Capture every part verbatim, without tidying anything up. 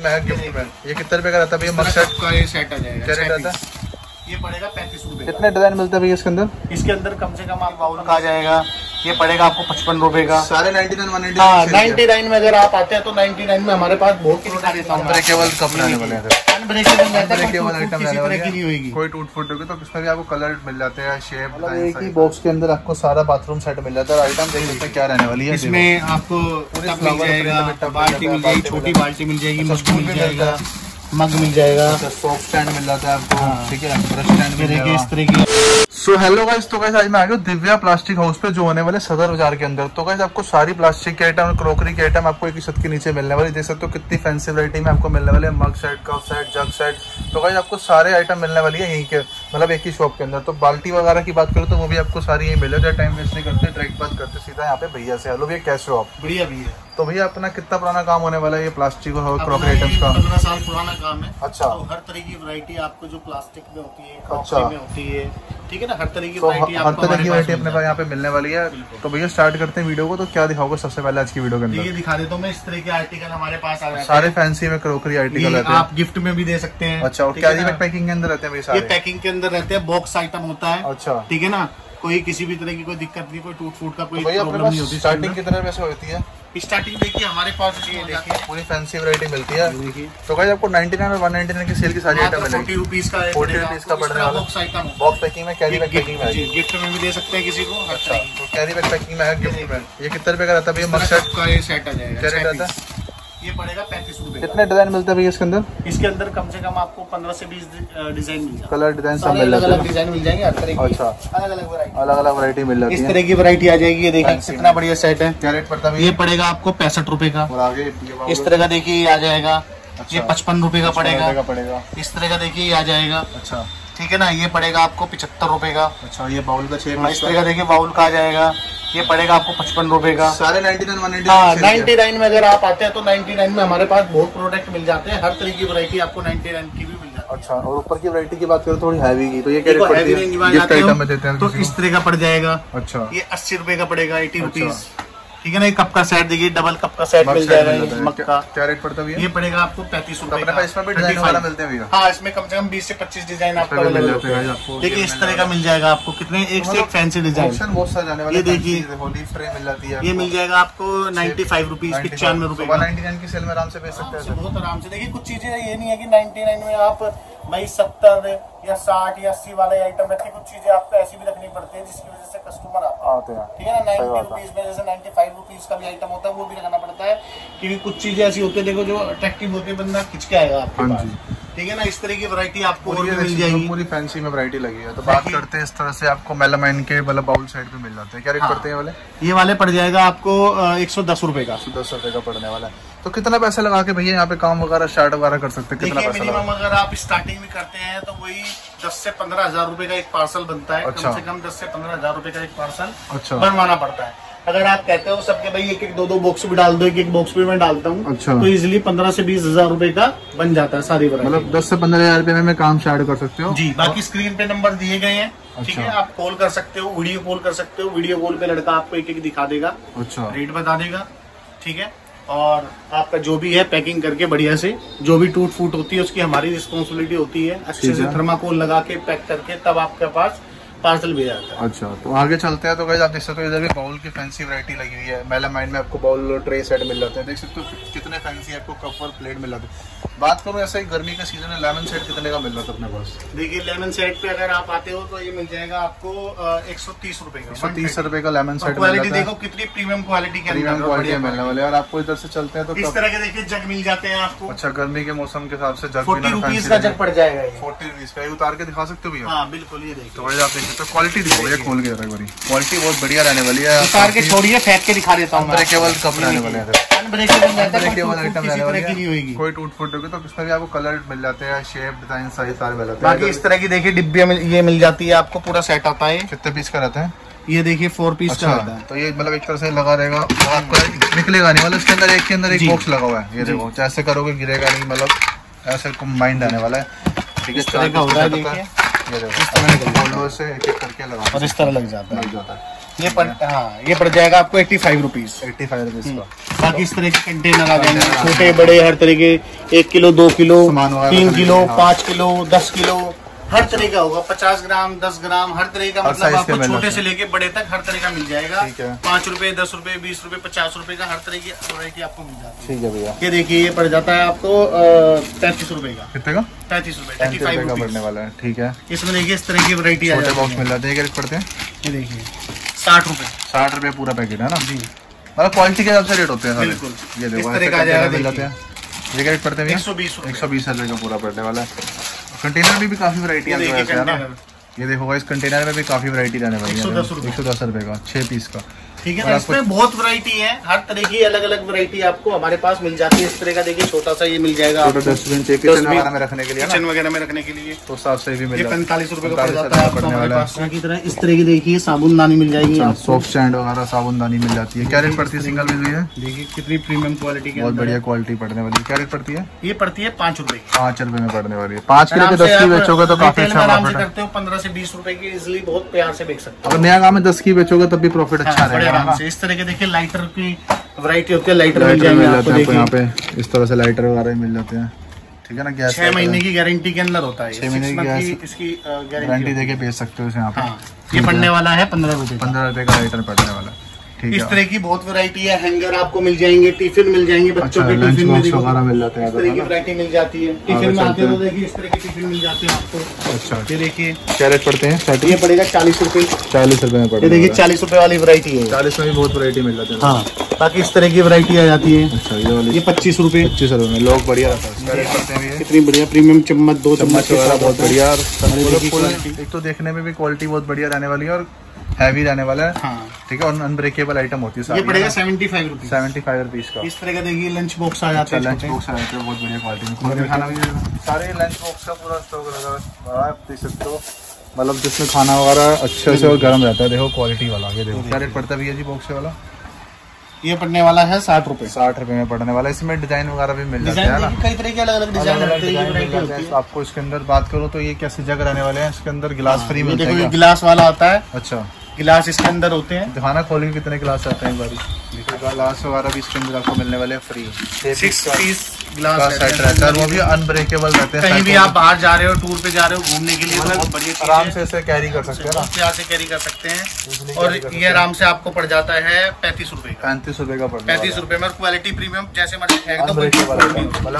Man gift man. ये कितने रुपए का रहता है भैया? मकसद का ये सेट आ जाएगा, क्या रेट आता है? ये पड़ेगा पैंतीस रुपए। कितने डिजाइन मिलते हैं भैया इसके अंदर? इसके अंदर कम से कम आप बाउल का आ जाएगा, ये पड़ेगा आपको पचपन रुपए का। सारे ninety nine one ninety nine में अगर आप आते हैं तो नाइनटी नाइन में हमारे पास बहुत कोई टूट फूट होगी तो इसमें भी आपको कलर मिल जाते हैं, शेप। एक ही बॉक्स के अंदर आपको सारा बाथरूम सेट मिल जाता है। आइटम देख लेते हैं क्या रहने वाली है इसमें। आपको बाल्टी मिल जाएगी, छोटी बाल्टी मिल जाएगी, मजबूत मिल जाएगा, मग मिल जाएगा, सॉफ्ट स्टैंड मिल जाता है आपको, ठीक है, ब्रश स्टैंड मिल जाएगा इस तरीके की। सो हेलो गाइस, तो गाइस आज मैं आ गया दिव्या प्लास्टिक हाउस पे जो होने वाले सदर बाजार के अंदर। तो गाइस आपको सारी प्लास्टिक के आइटम और क्रॉकरी के आइटम आपको एक ही छत के नीचे मिलने वाली। देख सकते हो कितनी फैंसी वैरायटी में आपको मिलने वाले mug set, cup set, jug set. तो गाइस आपको सारे आइटम मिलने वाली है यहीं के, मतलब एक ही शॉप के अंदर। तो बाल्टी वगैरह की बात करो तो वो भी आपको सारी यहीं मिल जाए। टाइम वेस्ट नहीं करते, डायरेक्ट बात करते सीधा यहाँ पे भैया से। हेलो भैया, कैसे हो आप? बढ़िया भैया। तो भैया अपना कितना पुराना काम होने वाला है ये प्लास्टिक और क्रॉकरी आइटम्स का? पंद्रह साल पुराना काम है। अच्छा। हर तरह की वैरायटी आपको जो प्लास्टिक में होती है, क्रॉकरी में होती है, ठीक है ना, हर तरह की वैरायटी हर तरह की वैरायटी अपने पास यहाँ पे मिलने वाली है। तो भैया स्टार्ट करते हैं वीडियो को। तो क्या दिखाओगे सबसे पहले आज की वीडियो के अंदर? ये दिखा देता हूँ मैं, इस तरह के आर्टिकल हमारे पास आ जाते हैं सारे फैंसी में, क्रोकरी आर्टिकल रहते हैं, आप गिफ्ट में भी दे सकते हैं। अच्छा, और कैरी बैग पैकिंग के अंदर रहते हैं? ये पैकिंग के अंदर रहते हैं, बॉक्स आइटम होता है। अच्छा, ठीक है ना, कोई किसी भी तरह की कोई दिक्कत नहीं, कोई टूट फूट का कोई प्रॉब्लम नहीं होती। स्टार्टिंग कितने में से होती है? स्टार्टिंग देखिए हमारे पास, ये देखिए पूरी फैंसी वैरायटी मिलती है। तो गाइस आपको निन्यानवे और एक सौ निन्यानवे की सेल की सारी आइटम मिलेगी। चालीस रुपीस का है, चालीस रुपीस का पड़ने वाला बॉक्स आइटम, बॉक्स पैकिंग में, कैरी बैग पैकिंग में। जी, गिफ्ट में भी दे सकते हैं किसी को। अच्छा, तो कैरी बैग पैकिंग में है गिफ्ट में। ये कितने रुपए का रहता है भैया? मकसद का ये सेट आ जाएगा, क्या रेट आता है? ये पड़ेगा पैंतीस रुपए। कितने डिजाइन मिलते हैं भैया इसके अंदर? इसके अंदर कम से कम आपको पंद्रह से बीस डिजाइन मिल जाएगा, कलर डिजाइन सब मिल जाएगा, अलग डिजाइन मिल जाएंगे हर तरह की। अच्छा, अलग अलग वैरायटी, अलग अलग वैरायटी मिल जाती है, इस तरह की वैरायटी आ जाएगी। ये देखिए कितना बढ़िया सेट है, क्या रेट पड़ता है? ये पड़ेगा आपको पैंसठ रुपए का। और आगे इस तरह का देखिए आ जाएगा, ये पचपन रुपए का पड़ेगा। इस तरह का देखिए ये आ जाएगा, अच्छा, ठीक है ना, ये पड़ेगा आपको पिछहत्तर रुपए का। अच्छा, ये बाउल का छह, इस तरह का देखिए बाउल का आ जाएगा, ये पड़ेगा आपको पचपन रुपए का। सारे निन्यानवे हाँ निन्यानवे में अगर आप आते हैं तो निन्यानवे में हमारे पास बहुत प्रोडक्ट मिल जाते हैं, हर तरह की वैरायटी आपको निन्यानवे की भी मिल जाती है। अच्छा, और ऊपर की वैरायटी की बात करो थोड़ी हैवी की, तो ये क्या रेट पड़ती है? गिफ्ट आइटम में देते हैं तो इस तरह का पड़ जाएगा। अच्छा, ये अस्सी रुपए का पड़ेगा, एटी रुपीज, ठीक है ना। ये कप का सेट देखिए, डबल कप का सेट मिल जाएगा मग का, क्या रेट पड़ता है? ये पड़ेगा आपको पैंतीस रुपए का। इसमें भी डिजाइन वाला मिलते हैं भैया? हाँ, इसमें कम से कम बीस से पच्चीस डिजाइन आपको मिल जाते हैं। देखिए इस तरह का मिल जाएगा आपको, कितने एक से एक फैंसी डिजाइन बहुत सारे आने वाले। ये देखिए होली फ्रेम मिल जाती है, ये मिल जाएगा आपको नाइन्टी फाइव रुपीज, पचानवे रुपए, वन नाइन्टी नाइन की सेल में आराम से बेच सकते हैं, बहुत आराम से। देखिए कुछ चीजें ये नहीं है की नाइन्टी नाइन में आप भाई सत्तर या साठ या अस्सी वाले आइटम रखिए, कुछ चीजें आपको ऐसी भी रखनी पड़ती है जिसकी वजह से कस्टमर आते हैं, ठीक है ना। नाइन्टी रुपीज में जैसे नाइन्टी फाइव रुपीज का भी आइटम होता है, वो भी रखना पड़ता है, क्योंकि कुछ चीजें ऐसी होती है देखो जो अट्रैक्टिव होती है, बंदा खिंचके आएगा आपके पास, ठीक है ना। इस तरह की वैरायटी आपको और भी मिल जाएगी, पूरी फैंसी में वैरायटी लगी है। तो बात करते हैं इस तरह से आपको मेलामाइन के वाला बाउल साइड पे मिल जाते हैं, क्या रेट पड़ते हैं वाले? ये वाले पड़ जाएगा आपको एक सौ दस रुपए का, दस रुपए का पड़ने वाला है। तो कितना पैसा लगा के भैया यहाँ पे काम वगैरह स्टार्ट वगैरह कर सकते हैं? कितना मिनिमम अगर आप स्टार्टिंग में करते हैं तो वही दस से पंद्रह हजार रूपये का एक पार्सल बनता है, कम से कम दस से पंद्रह हजार रूपये का एक पार्सल बनवाना पड़ता है। अगर आप कहते हो सबके भाई एक एक दो दो बॉक्स भी डाल दो, एक एक बॉक्स भी मैं डालता हूँ, अच्छा, तो इजिली पंद्रह से बीस हजार रूपये का बन जाता है सारी वैरायटी, मतलब दस से पंद्रह हजार रूपये में, में काम स्टार्ट कर सकते हो जी। बाकी स्क्रीन पे नंबर दिए गए हैं, ठीक है, आप कॉल कर सकते हो, वीडियो कॉल कर सकते हो, वीडियो कॉल पे लड़का आपको एक एक दिखा देगा, अच्छा, रेट बता देगा, ठीक है। और आपका जो भी है पैकिंग करके बढ़िया से, जो भी टूट फूट होती है उसकी हमारी रिस्पॉन्सिबिलिटी होती है, अच्छे से थर्माकोल लगा के पैक करके तब आपके पास पार्सल भेजा जाता है। अच्छा, तो आगे चलते हैं। तो गाइस आप देख सकते हो इधर भी बाउल की फैंसी वैरायटी लगी हुई है, मेलामाइन में आपको बाउल और ट्रे सेट मिल जाते हैं, देख सकते हो कितने फैंसी आपको कप और प्लेट मिल जाते हैं। बात करूँ ऐसे ही गर्मी का सीजन है, लेमन सेट कितने का मिल रहा था अपने पास? देखिए लेमन सेट पे अगर आप आते हो तो ये मिल जाएगा आपको एक सौ तीस रुपए का, तीस रुपए का लेमन सेट। क्वालिटी देखो कितनी प्रीमियम क्वालिटी के प्रीमियम क्वालिटी मिलने वाले। और आपको इधर से चलते हैं तो इस तरह के देखिए जग मिल जाते हैं आपको। अच्छा, गर्मी के मौसम के हिसाब से जग जग पड़ जाएगा, फोर्टी रुपीज का। उतार के दिखा सकते हो भैया? बिल्कुल, ये देखिए तो क्वालिटी दिखाओ, ये खोल के क्वालिटी बहुत बढ़िया रहने वाली है। उतार के छोड़िए, फेंक के दिखा देता हूँ। अनब्रेकेबल कप रहने वाले हैं, अनब्रेकेबल आइटम रहने वाली है, कोई टूट फूट होगी तो इसमें भी आपको कलर मिल जाते हैं, शेप डिजाइन सारे सारे मिल जाते हैं। बाकी इस तरह की देखिए डिब्बियां ये मिल जाती है आपको, पूरा सेट आता है। कितने पीस का रहता है? ये देखिए फोर पीस का रहता है। तो ये मतलब एक तरह से लगा रहेगा, आपका निकलेगा नहीं, मतलब इसके अंदर एक के अंदर एक बॉक्स लगा हुआ है, ये देखो जैसे करोगे गिरेगा नहीं, मतलब ऐसे कंबाइंड आने वाला है, ठीक है। इस तरह का होता है, देखिए ये देखो, से एक एक करके लगा और इस तरह लग जाता है, लग जाता है। ये पड़ हाँ ये पड़ जाएगा आपको eighty five rupees eighty five rupees का। बाकी इस तरह के कंटेनर आ जाएंगे छोटे बड़े हर तरह के, एक किलो दो किलो तीन किलो पाँच किलो दस किलो हर तरह का होगा, पचास ग्राम दस ग्राम हर तरह का, मतलब आपको छोटे से लेके बड़े तक हर तरह का मिल जाएगा। पाँच रुपए दस रुपए बीस रुपए पचास रुपए का हर तरह की वैरायटी आपको मिल जाएगी। ठीक है भैया, ये देखिए ये पड़ जाता है आपको पैंतीस रुपए का। कितने का? पैंतीस रुपए पैंतीस रुपए का पड़ने वाला है। ठीक है, इसमें देखिए इस तरह की वैरायटी आ जाती है। पड़ते हैं ये देखिए साठ रुपए साठ रुपए पूरा पैकेट है ना जी, मतलब क्वालिटी के हिसाब से रेट होते हैं। बिल्कुल, ये देखो ये रेट पड़ते हैं एक सौ बीस एक सौ बीस रुपए का पूरा पड़ने वाला है। कंटेनर में भी काफी वैरायटी आ गई है ना, ये देखो गाइस कंटेनर में भी काफी वैरायटी रहने वाली है। एक सौ दस रुपए का छह पीस का। ठीक है, इसमें बहुत वैरायटी है, हर तरह की अलग अलग वैरायटी आपको हमारे पास मिल जाती है। इस तरह का देखिए छोटा सा ये मिल जाएगा आपको डस्टबिन चेक किचन वगैरह में रखने के लिए, किचन वगैरह में रखने के लिए तो साफ सही भी मिल जाएगा। पैंतालीस रुपए का पड़ जाता है आपको हमारे पास की तरह। इस तरह की देखिए साबुनदानी मिल जाएगी, सोप स्टैंड वगैरह साबुनदानी मिल जाती है। क्या रेट पड़ती है सिंगल में? है देखिए कितनी प्रीमियम क्वालिटी की, बहुत बढ़िया क्वालिटी पड़ने वाली है। क्या रेट पड़ती है? ये पड़ती है पाँच रुपए पाँच रुपए में पड़ने वाली है। पाँच किलो के दस की बेचोगे तो काफी अच्छा प्रॉफिट करते हो, पंद्रह से बीस रुपए की इजिली बहुत प्यार से बेच सकते हो। अगर नया काम में दस की बेचोगे तब भी प्रॉफिट अच्छा रहेगा। इस तरह के देखिए लाइटर की वैरायटी होती है, लाइटर मिल जाएंगे आपको यहाँ पे। इस तरह से लाइटर वगैरह मिल जाते हैं। ठीक है ना, गैस छह महीने की गारंटी के अंदर होता है, छह महीने की इसकी गारंटी देके बेच सकते हो यहाँ पे। ये पड़ने वाला है पंद्रह रुपए पंद्रह रुपए का लाइटर पड़ने वाला है। इस तरह की बहुत वैरायटी है, हैंगर आपको मिल जाएंगे, टिफिन मिल जाएंगे बच्चों के, टिफिन में वगैरह मिल जाते हैं। इस तरह की वैरायटी मिल जाती है टिफिन में आते हो, देखिए इस तरह के टिफिन मिल जाते हैं आपको। अच्छा, ये देखिए क्या रेट पड़ते हैं? ये पड़ेगा चालीस रुपए चालीस रुपए में पड़ेगा। ये देखिए चालीस रुपए वाली वैरायटी है, चालीस में भी बहुत वैरायटी मिल जाती है। हाँ, बाकी इस तरह की वैरायटी आ जाती है। अच्छा, ये वाली ये पच्चीस रुपए पच्चीस रुपए में लोग बढ़िया रहता है। कितनी बढ़िया प्रीमियम चम्मच, दो चम्मच वगैरह बहुत बढ़िया। एक तो देखने में भी क्वालिटी बहुत बढ़िया रहने वाली है और हैवी रहने वाला है। हाँ। ठीक है, और अनब्रेकेबल आइटम होती है। ये पड़ेगा पचहत्तर रुपीस पचहत्तर रुपीस का। इस तरह का देखिए लंच बॉक्स आ जाता है, लंच बॉक्स आ जाता है बहुत बढ़िया क्वालिटी में। खाना भी सारे लंच बॉक्स का पूरा स्टॉक लगा हुआ है, देख सकते हो, मतलब जिसमें खाना वगैरह अच्छे से और गर्म रहता है। देखो क्वालिटी वाला, ये देखो क्या रेट पड़ता है जी बॉक्स वाला? ये पड़ने वाला है साठ रुपए साठ रुपए में पड़ने वाला है। इसमें डिजाइन वगैरह भी मिल जाता है ना, कई तरह के अलग अलग डिजाइन रहते हैं आपको। इसके अंदर बात करो तो ये कैसे जग रहने वाले हैं, इसके अंदर गिलास फ्री मिलता है, गिलास वाला आता है। अच्छा, गिलास इसके अंदर होते हैं, दिखाना खोलें कितने गिलास आते हैं। गिलास वगैरह भी इसके अंदर आपको मिलने वाले हैं फ्री। सिक्स पीस गिलास सेट रहता है, वो भी अनब्रेकेबल रहते हैं। कहीं भी आप बाहर जा रहे हो, टूर पे जा रहे हो, घूमने के लिए बहुत बढ़िया, आराम से इसे कैरी कर सकते हैं ना, प्यार से कैरी कर सकते हैं। और ये आराम से आपको पड़ जाता है पैंतीस रुपए पैंतीस रुपए का पड़ता है। पैंतीस रुपए में क्वालिटी प्रीमियम जैसे मतलब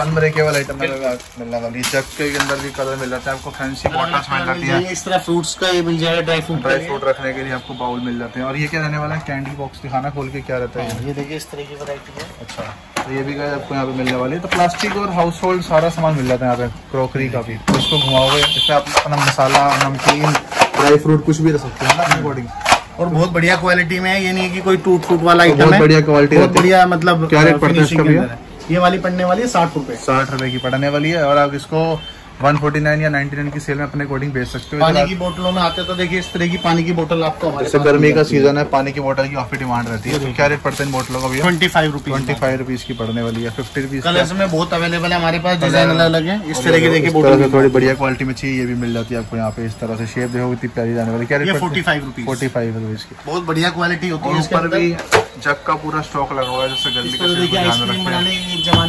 अनब्रेकेबल आइटम मिलने वाली। जग के अंदर भी कलर मिल जाता है आपको, फैंसी बॉटल्स मिल जाती है। इस तरह फ्रूट्स का ये मिल जाएगा, ड्राई फ्रूट ड्राई फ्रूट रखने के लिए आपको बाउल मिल जाते हैं। और ये क्या रहने वाला है? Candy box. दिखाना खोल के क्या रहता है। ये देखिए इस तरह की वैरायटी है। अच्छा, तो ये भी गाइस आपको यहाँ पे मिलने वाली है। तो प्लास्टिक और हाउस होल्ड सारा सामान मिल जाता है यहाँ पे, क्रॉकरी का भी। तो इसको घुमाओगे, इसमें आप अपना मसाला, नमकीन, ड्राई फ्रूट कुछ भी रख सकते हैं ना अपने अकॉर्डिंग। और बहुत बढ़िया क्वालिटी में है, ये नहीं की कोई टूट फूट वाला आइटम है, बहुत बढ़िया क्वालिटी है, बढ़िया मतलब कैरेट फिनिशिंग है। ये वाली पड़ने वाली है साठ रुपए साठ रुपए की पड़ने वाली है। और आप इसको एक सौ उनचास या निन्यानवे की सेल में अपने अकॉर्डिंग बेच सकते हो। पानी की बोतलों में आते तो देखिए इस तरह की पानी की बोतल आपको हमारे पास। गर्मी का सीजन है, पानी की बोतल की काफी डिमांड रहती है। तो क्या रेट पड़ते हैं बोतलों का भैया? Twenty five rupees twenty five rupees की पड़ने वाली है। फिफ्टी रुपीज कलर्स में बहुत अवेलेबल है हमारे पास, डिजाइन अलग अलग है। इस तरह की देखिए बोतल थोड़ी बढ़िया क्वालिटी में चाहिए, ये भी मिल जाती है आपको यहाँ पे। इस तरह से शेप देखो कितनी प्यारी जाने वाली। क्या rate? Forty five rupees forty five rupees की बहुत बढ़िया क्वालिटी होती है। इसके अंदर भी जग का पूरा स्टॉक लगा हुआ है, जैसे गर्मी का जमाने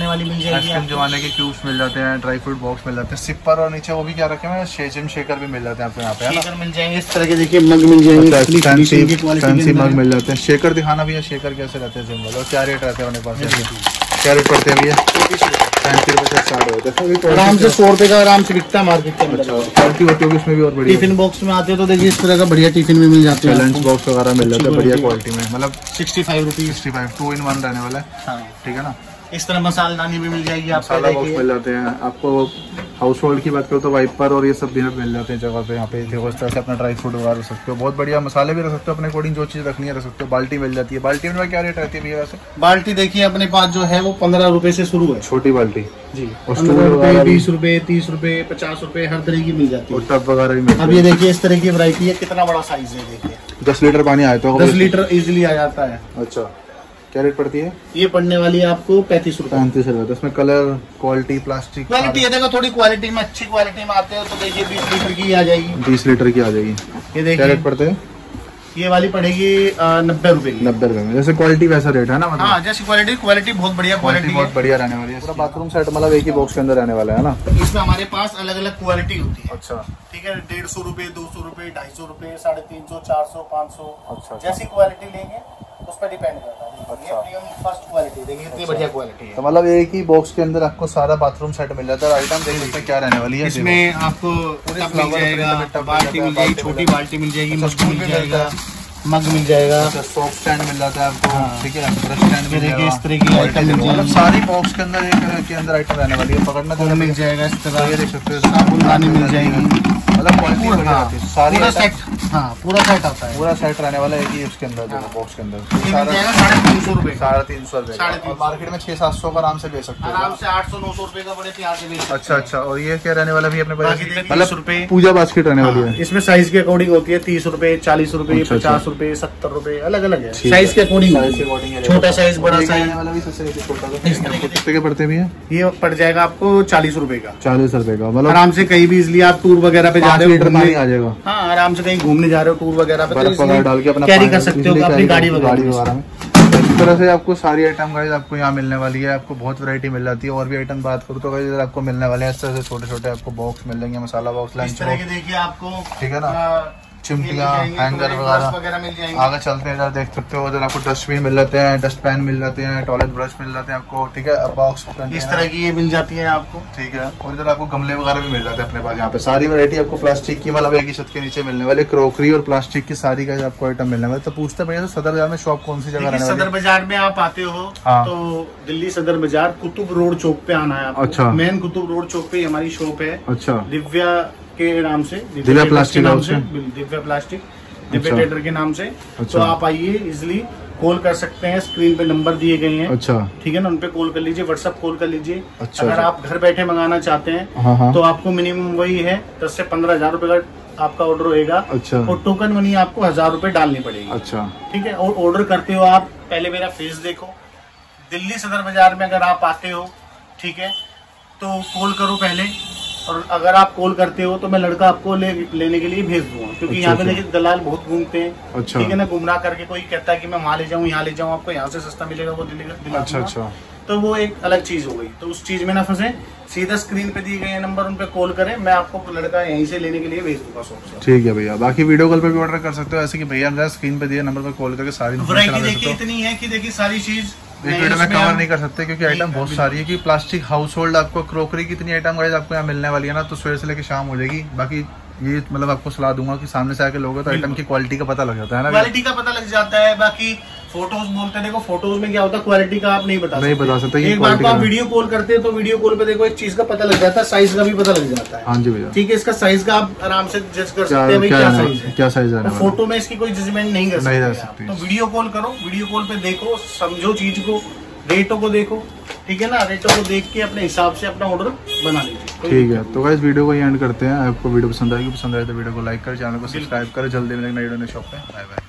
वाली मिल जाएगी, जमाने के क्यूब्स मिल जाते हैं, ड्राई फ्रूट बॉक्स मिल जाते हैं, सिपर और नीचे वो भी क्या रखे हैं, शेजम शेकर भी मिल जाते हैं आपको यहाँ पे। शेकर मिल जाएंगे, इस तरह के देखिए मग मिल जाएंगे, फैंसी फैंसी मग मिल जाते हैं। शेकर दिखाना भैया, शेकर कैसे रहते हैं सिंगल और क्या रेट रहते हैं अपने पास? क्या रेट पड़ते हैं भैया? पैंतीस रुपए से स्टार्ट होता है, आराम से सौ रुपए का आराम से बिकता है मार्केट में। क्वालिटी होती होगी इसमें भी और बढ़िया। टिफिन बॉक्स में आते हो तो देखिए इस तरह का बढ़िया टिफिन भी मिल जाता है, लंच बॉक्स वगैरह मिल जाता है बढ़िया क्वालिटी में, मतलब sixty five rupees sixty five two in one रहने वाला है। ठीक है ना, इस तरह मसालदानी भी मिल जाएगी आपको, मसाला बॉक्स मिल जाते हैं आपको। हाउस होल्ड की बात करो तो वाइपर और ये सब भी मिल जाते हैं जगह पे यहाँ पे। देखो इस तरह से अपना ड्राई फ्रूट वगैरह रख सकते हो, बहुत बढ़िया मसाले भी रख सकते हो अपने अकॉर्डिंग, जो चीज़ रखनी है रख सकते हो। बाल्टी मिल जाती है, बाल्टी में क्या रेट रहती है भैया? वैसे बाल्टी देखिए अपने पास जो है वो पंद्रह रुपए से शुरू है, छोटी बाल्टी जी, और बीस रुपए तीस रुपए पचास रुपए हर तरह की मिल जाती है, और टब वगैरह भी। अब ये देखिए इस तरह की वैरायटी है, कितना बड़ा साइज है, देखिए दस लीटर पानी आया तो दस लीटर इजिली आ जाता है। अच्छा, क्या रेट पड़ती है? ये पड़ने वाली है आपको पैंतीस रुपए पैंतीस रुपए। तो इसमें कलर क्वालिटी प्लास्टिक क्वालिटी है, देखो थोड़ी क्वालिटी में अच्छी क्वालिटी में आते हो तो देखिए बीस लीटर की आ जाएगी बीस लीटर की आ जाएगी। ये देखिए क्या रेट पड़ते हैं? ये वाली पड़ेगी नब्बे रुपए की। नब्बे रुपए में जैसे क्वालिटी वैसा रेट है ना मतलब। हाँ जैसे क्वालिटी क्वालिटी बहुत बढ़िया क्वालिटी बहुत बढ़िया रहने वाली है। बाथरूम सेट मतलब एक ही बॉक्स के अंदर रहने वाला है ना। इसमें हमारे पास अलग अलग क्वालिटी होती है। अच्छा ठीक है। डेढ़ सौ रुपए, दो सौ रुपए, ढाई सौ रुपए, साढ़े तीन सौ, चार सौ, पाँच सौ, अच्छा जैसी क्वालिटी लेंगे उस पर डिपेंड करता है। अच्छा फर्स्ट क्वालिटी देखिए इतनी बढ़िया क्वालिटी है। मतलब एक ही बॉक्स के अंदर आपको सारा बाथरूम सेट मिल जाता है। आइटम देखिए इसमें क्या रहने वाली है। इसमें आपको बाल्टी मिल जाएगी, छोटी बाल्टी मिल जाएगी, मजबूत मिल जाएगा, मग मिल जाएगा, सोप स्टैंड मिल जाता है आपको। ठीक है। ब्रश स्टैंड मिल जाएगा, इस तरह की आइटम मिल जाएगी। सारी बॉक्स के अंदर एक के अंदर आइटम रहने वाली है। पकड़ना तो मिल जाएगा इस तरह, ये देख सकते हो। साबुन दानी मिल जाएगी। मतलब क्वालिटी बढ़िया आती है। सारी पूरा सेट, हां पूरा सेट आता है। पूरा सेट रहने वाला है कि इसके अंदर बॉक्स के अंदर साढ़े तीन सौ रुपए साढ़े तीन सौ रुपए मार्केट में छह सात सौ का आराम से बेच सकते हो। आराम से आठ सौ नौ सौ रुपए का बड़े प्यार से बेच। अच्छा अच्छा। और ये क्या रहने वाला भी अपने पास मतलब पूजा बास्केट रहने वाली है। इसमें साइज के अकॉर्डिंग होती है तीस रुपए, चालीस रुपए, पचास रुपए, सत्तर रुपए, अलग अलग है साइज के अकॉर्डिंग। छोटा साइज बड़ा साइज पड़ते भी है। ये पड़ जाएगा आपको चालीस रुपए का। चालीस रुपए का मतलब आराम से कहीं भी इसलिए आप टूर वगैरह पे जा रहे हो पानी आ जाएगा। हाँ आराम से कहीं घूमने जा रहे हो टूर वगैरह पे डाल के अपना कैरी कर सकते हो अपनी गाड़ी वगैरह में। इस तरह से आपको सारी आइटम गाइस आपको यहाँ मिलने वाली है। आपको बहुत वैरायटी मिल जाती है। और भी आइटम बात करूँ तो गाइस आपको मिलने वाले हैं इस तरह से छोटे छोटे आपको बॉक्स मिल जाएंगे। मसाला बॉक्स, लंच बॉक्स, देखिए आपको ठीक है ना, चिमटियाँ, हैंगर वगैरह मिल जाएंगे। आगे चलते हैं इधर देख सकते हो इधर आपको डस्टबिन मिल जाते हैं, डस्ट पैन मिल जाते हैं, टॉयलेट ब्रश मिल जाते हैं आपको। ठीक है। बॉक्स इस तरह की ये मिल जाती है आपको। ठीक है। और इधर आपको गमले वगैरह भी मिल जाते हैं अपने पास। यहाँ पे सारी वैरायटी आपको प्लास्टिक की मतलब एक ही छत के नीचे मिलने वाले क्रोकरी और प्लास्टिक की सारी का आपको आइटम मिलने वाले। तो पूछते भैया तो सदर बाजार में शॉप कौन सी जगह? सदर बाजार में आप आते हो तो दिल्ली सदर बाजार कुतुब रोड चौक पे आना है। अच्छा। मेन कुतुब रोड चौक पे हमारी शॉप है। अच्छा। दिव्या के नाम से, Divya plastic house, Divya plastic Divya trader के नाम से। अच्छा। तो आप आइए, इजिली कॉल कर सकते हैं, स्क्रीन पे नंबर दिए गए हैं। अच्छा ठीक है ना, उनपे कॉल कर लीजिए, व्हाट्सएप कॉल कर लीजिए। अच्छा, अगर अच्छा। आप घर बैठे मंगाना चाहते हैं। हाँ, हाँ। तो आपको मिनिमम वही है दस से पंद्रह हजार रूपए का आपका ऑर्डर होगा। अच्छा। और टोकन मनी आपको हजार रूपए डालनी पड़ेगी। अच्छा ठीक है। और ऑर्डर करते हो आप पहले मेरा फेस देखो। दिल्ली सदर बाजार में अगर आप आते हो ठीक है तो कॉल करो पहले, और अगर आप कॉल करते हो तो मैं लड़का आपको ले, लेने के लिए भेज दूंगा क्योंकि अच्छा, यहाँ पे देखिए दलाल बहुत घूमते हैं। अच्छा ठीक है ना, गुमराह करके कोई कहता है कि मैं वहाँ ले जाऊँ, यहाँ ले जाऊँ, आपको यहाँ से सस्ता मिलेगा, वो दिला। अच्छा अच्छा। तो वो एक अलग चीज हो गई, तो उस चीज में ना फंसे। सीधा स्क्रीन पे दिए गए नंबर उन पे कॉल करें, मैं आपको लड़का यहीं से लेने के लिए भेज दूंगा शॉप से। ठीक है भैया। बाकी वीडियो कॉल पे भी ऑर्डर कर सकते हो ऐसे कि भैया स्क्रीन पे दिए नंबर पे कॉल करके सारी देखिए इतनी है कि देखिए सारी चीज एक वीडियो में कवर नहीं कर सकते क्योंकि आइटम बहुत सारी है कि प्लास्टिक हाउस होल्ड आपको क्रोकरी कितनी आइटम गाइस आपको यहाँ मिलने वाली है ना। तो सुबह से लेकर शाम हो जाएगी। बाकी ये मतलब आपको सलाह दूंगा कि सामने से आके लोगे तो आइटम की क्वालिटी का पता लग जाता है ना, क्वालिटी का पता लग जाता है। बाकी फोटोज बोलते देखो, फोटोज में क्या होता है क्वालिटी का आप नहीं बता नहीं बता सकते। एक बार आप वीडियो कॉल करते हैं तो वीडियो कॉल पे देखो एक चीज का पता लग जाता है, साइज का भी पता लग जाता है। हाँ जी भैया ठीक है। इसका साइज का आप आराम से जज कर सकते हैं क्या साइज है, क्या साइज है। फोटो में इसकी कोई जजमेंट नहीं कर सकते। तो वीडियो कॉल करो, वीडियो कॉल पे देखो, समझो चीज को, रेटों को देखो ठीक है ना। रेटों को देख के अपने हिसाब से अपना ऑर्डर बना लीजिए। ठीक है। तो गाइस वीडियो को एंड करते हैं। आपको वीडियो पसंद आएगी, पसंद आए तो वीडियो को लाइक कर, चैनल को सब्सक्राइब करें। जल्दी मिलेंगे नई शॉप पे। Bye bye.